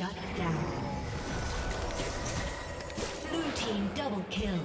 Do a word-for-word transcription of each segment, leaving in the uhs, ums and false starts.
Shut down. Blue team double kill.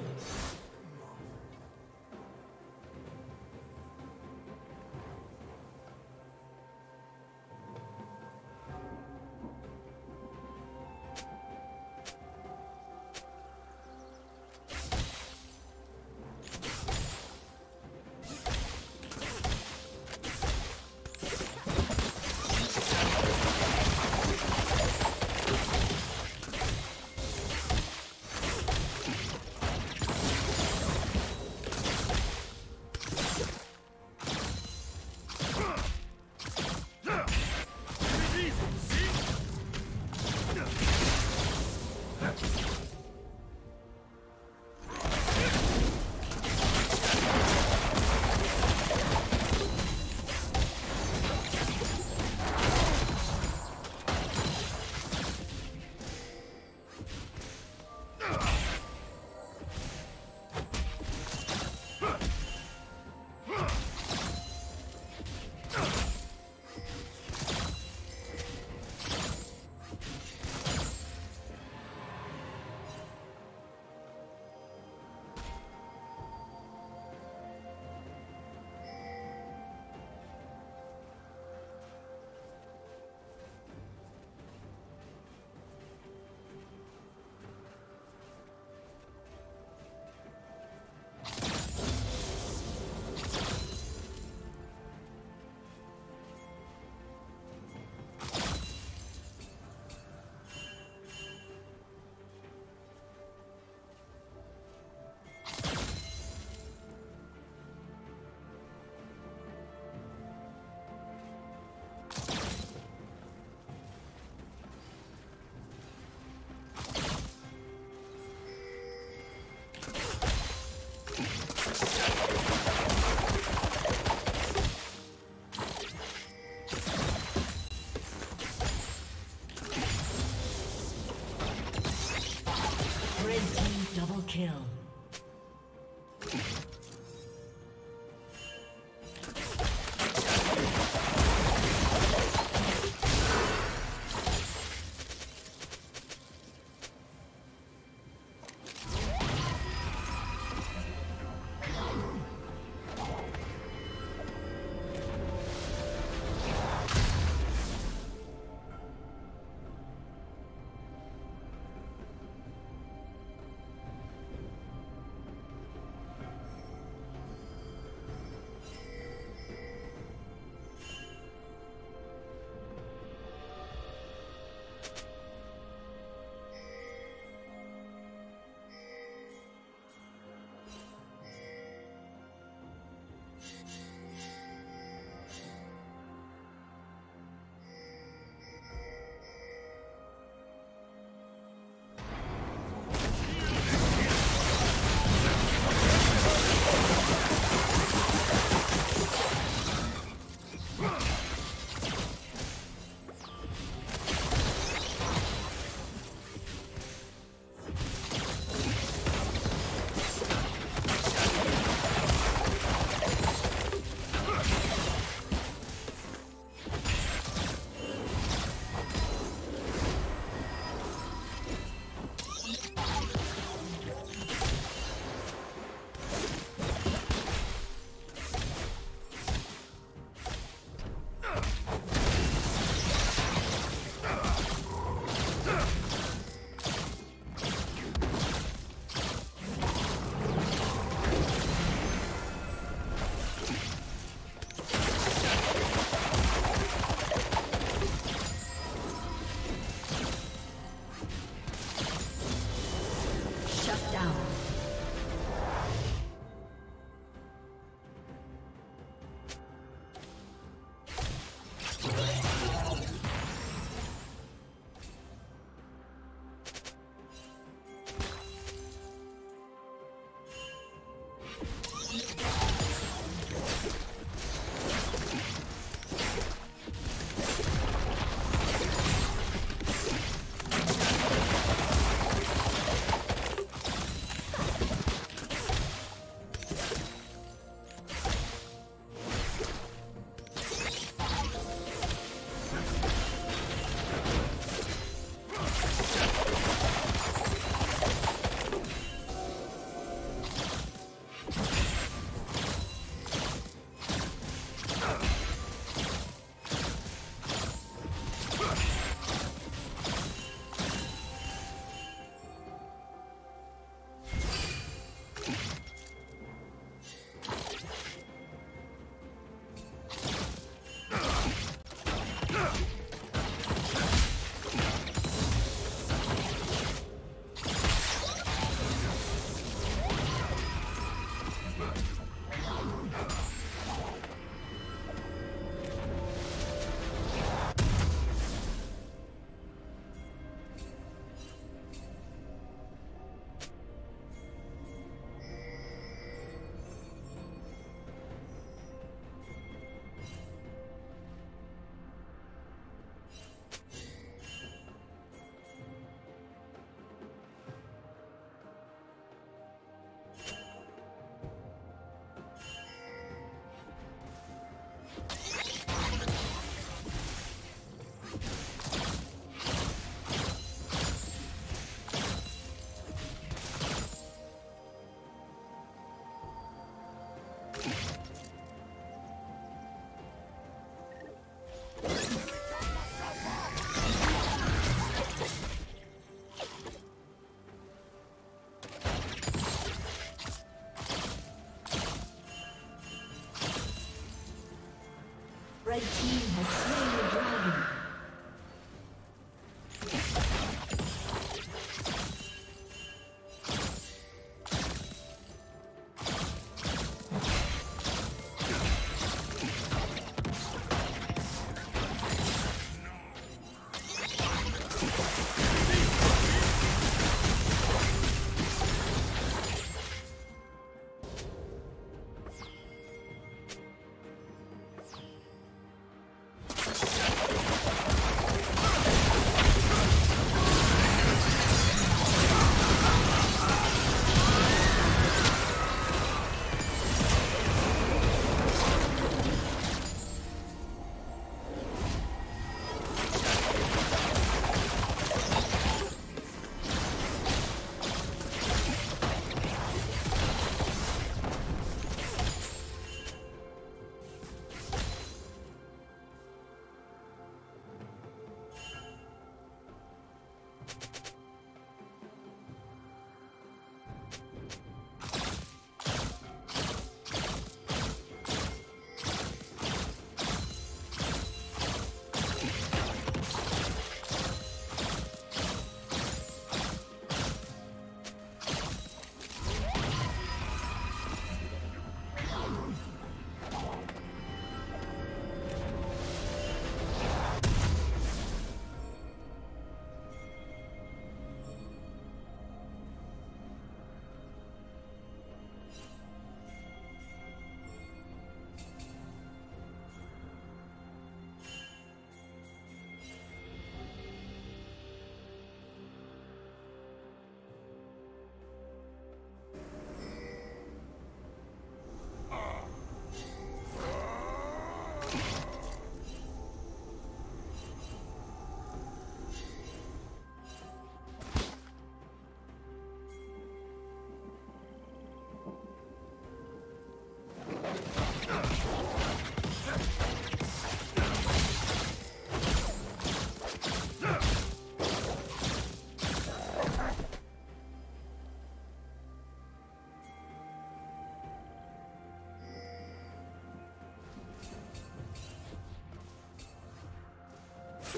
Red team has slain the dragon.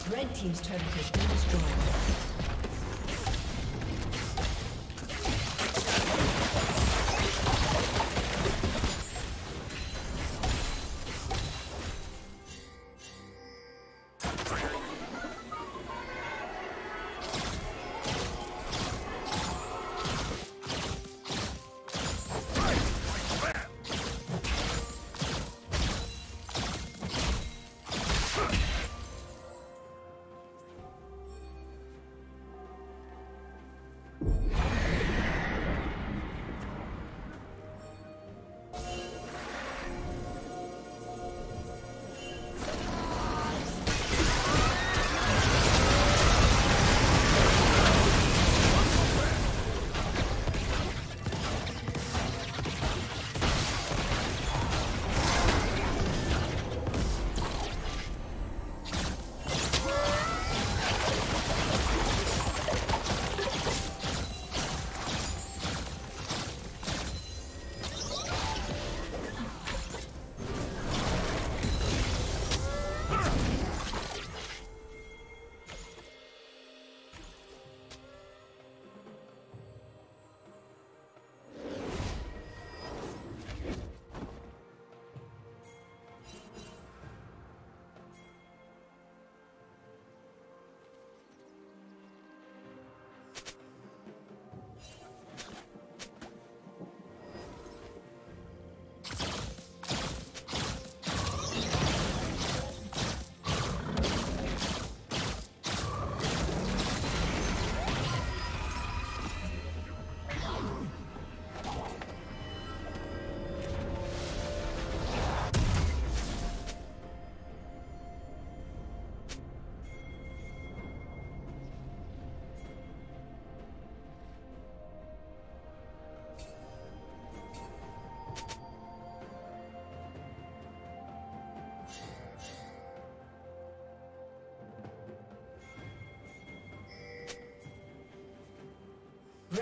Red team's turret has been destroyed.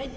Red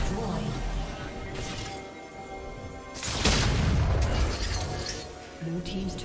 destroyed. Blue team's turret has been destroyed.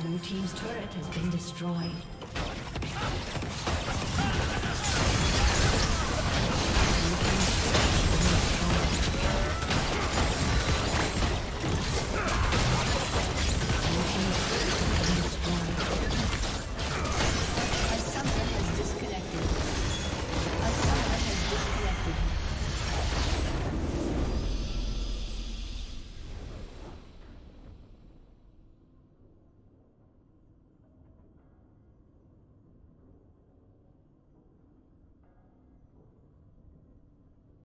Blue team's turret has been destroyed.